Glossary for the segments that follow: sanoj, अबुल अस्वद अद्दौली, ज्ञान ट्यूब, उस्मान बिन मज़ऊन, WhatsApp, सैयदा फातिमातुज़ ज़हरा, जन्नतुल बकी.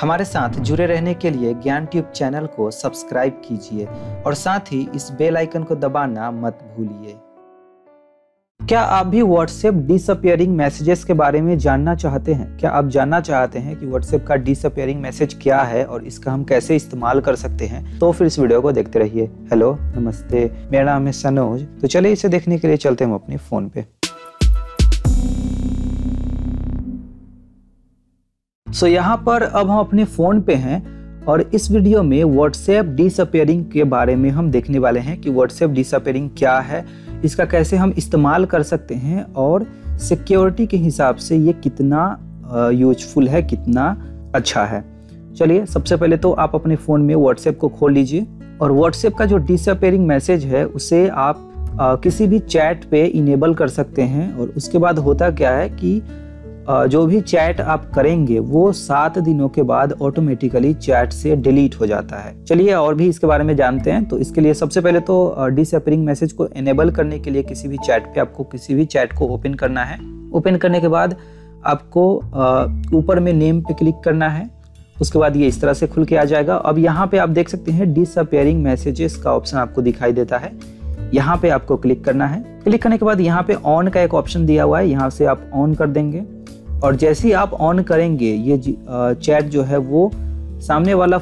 हमारे साथ जुड़े रहने के लिए ज्ञान ट्यूब चैनल को सब्सक्राइब कीजिए और साथ ही इस बेल आइकन को दबाना मत भूलिए। क्या आप भी WhatsApp डिसअपियरिंग मैसेजेस के बारे में जानना चाहते हैं? क्या आप जानना चाहते हैं कि WhatsApp का डिसअपियरिंग मैसेज क्या है और इसका हम कैसे इस्तेमाल कर सकते हैं? तो फिर इस वीडियो को देखते रहिए। हेलो, नमस्ते, मेरा नाम है सनोज। तो चलिए इसे देखने के लिए चलते हैं हम अपने फोन पे। सो यहाँ पर अब हम अपने फोन पे हैं और इस वीडियो में WhatsApp डिसअपियरिंग के बारे में हम देखने वाले हैं कि WhatsApp डिसअपियरिंग क्या है, इसका कैसे हम इस्तेमाल कर सकते हैं और सिक्योरिटी के हिसाब से ये कितना यूजफुल है, कितना अच्छा है। चलिए सबसे पहले तो आप अपने फ़ोन में WhatsApp को खोल लीजिए और WhatsApp का जो डिसअपियरिंग मैसेज है उसे आप किसी भी चैट पे इनेबल कर सकते हैं। और उसके बाद होता क्या है कि जो भी चैट आप करेंगे वो 7 दिनों के बाद ऑटोमेटिकली चैट से डिलीट हो जाता है। चलिए और भी इसके बारे में जानते हैं। तो इसके लिए सबसे पहले तो डिसअपियरिंग मैसेज को इनेबल करने के लिए किसी भी चैट पे आपको किसी भी चैट को ओपन करना है। ओपन करने के बाद आपको ऊपर में नेम पे क्लिक करना है। उसके बाद ये इस तरह से खुल के आ जाएगा। अब यहाँ पे आप देख सकते हैं डिसअपियरिंग मैसेजेस का ऑप्शन आपको दिखाई देता है। यहाँ पे आपको क्लिक करना है। क्लिक करने के बाद यहाँ पे ऑन का एक ऑप्शन दिया हुआ है, यहाँ से आप ऑन कर देंगे। और जैसे ही आप ऑन करेंगे ये चैट जो है वो सामने वाला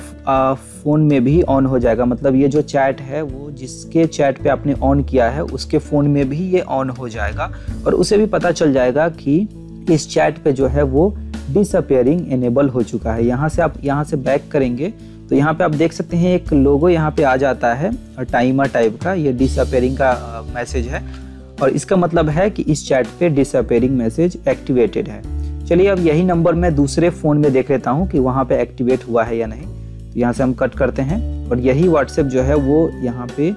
फ़ोन में भी ऑन हो जाएगा। मतलब ये जो चैट है वो जिसके चैट पे आपने ऑन किया है उसके फ़ोन में भी ये ऑन हो जाएगा और उसे भी पता चल जाएगा कि इस चैट पे जो है वो डिसअपियरिंग इनेबल हो चुका है। यहाँ से बैक करेंगे तो यहाँ पे आप देख सकते हैं एक लोगो यहाँ पे आ जाता है टाइमर टाइप का। ये डिसअपियरिंग का मैसेज है और इसका मतलब है कि इस चैट पे डिसअपियरिंग मैसेज एक्टिवेटेड है। चलिए अब यही नंबर मैं दूसरे फ़ोन में देख लेता हूँ कि वहाँ पे एक्टिवेट हुआ है या नहीं। तो यहाँ से हम कट करते हैं और यही WhatsApp जो है वो यहाँ पे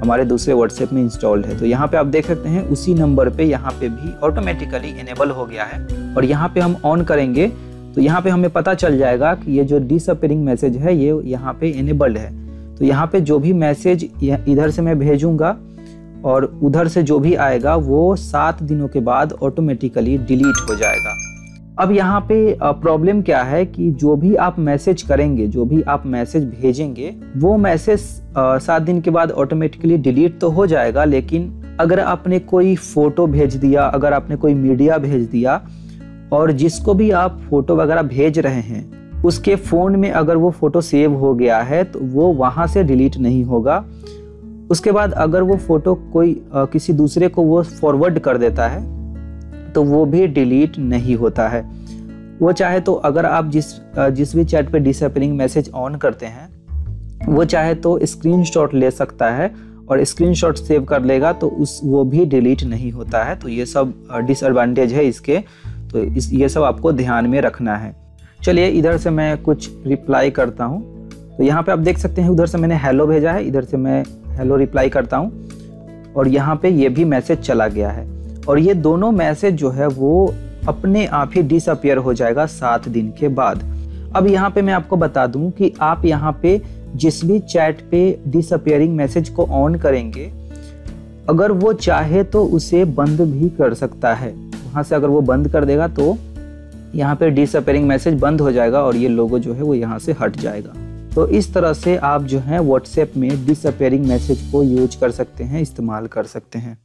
हमारे दूसरे WhatsApp में इंस्टॉल्ड है। तो यहाँ पे आप देख सकते हैं उसी नंबर पे यहाँ पे भी ऑटोमेटिकली इनेबल हो गया है। और यहाँ पे हम ऑन करेंगे तो यहाँ पे हमें पता चल जाएगा कि ये जो डिसअपियरिंग मैसेज है ये यहाँ पे इनेबल्ड है। तो यहाँ पे जो भी मैसेज इधर से मैं भेजूँगा और उधर से जो भी आएगा वो 7 दिनों के बाद ऑटोमेटिकली डिलीट हो जाएगा। अब यहाँ पे प्रॉब्लम क्या है कि जो भी आप मैसेज करेंगे, जो भी आप मैसेज भेजेंगे वो मैसेज 7 दिन के बाद ऑटोमेटिकली डिलीट तो हो जाएगा, लेकिन अगर आपने कोई फ़ोटो भेज दिया, अगर आपने कोई मीडिया भेज दिया और जिसको भी आप फ़ोटो वगैरह भेज रहे हैं उसके फ़ोन में अगर वो फ़ोटो सेव हो गया है तो वो वहाँ से डिलीट नहीं होगा। उसके बाद अगर वो फ़ोटो कोई किसी दूसरे को वो फॉरवर्ड कर देता है तो वो भी डिलीट नहीं होता है। वो चाहे तो अगर आप जिस भी चैट पे डिसअपियरिंग मैसेज ऑन करते हैं वो चाहे तो स्क्रीनशॉट ले सकता है और स्क्रीनशॉट सेव कर लेगा तो वो भी डिलीट नहीं होता है। तो ये सब डिसएडवांटेज है इसके। तो ये सब आपको ध्यान में रखना है। चलिए इधर से मैं कुछ रिप्लाई करता हूँ। तो यहाँ पर आप देख सकते हैं उधर से मैंने हेलो भेजा है, इधर से मैं हेलो रिप्लाई करता हूँ और यहाँ पर ये भी मैसेज चला गया है। और ये दोनों मैसेज जो है वो अपने आप ही डिसअपियर हो जाएगा 7 दिन के बाद। अब यहाँ पे मैं आपको बता दूँ कि आप यहाँ पे जिस भी चैट पे डिसअपियरिंग मैसेज को ऑन करेंगे अगर वो चाहे तो उसे बंद भी कर सकता है। वहाँ से अगर वो बंद कर देगा तो यहाँ पे डिसअपियरिंग मैसेज बंद हो जाएगा और ये लोगो जो है वो यहाँ से हट जाएगा। तो इस तरह से आप जो है WhatsApp में डिसअपियरिंग मैसेज को यूज कर सकते हैं, इस्तेमाल कर सकते हैं।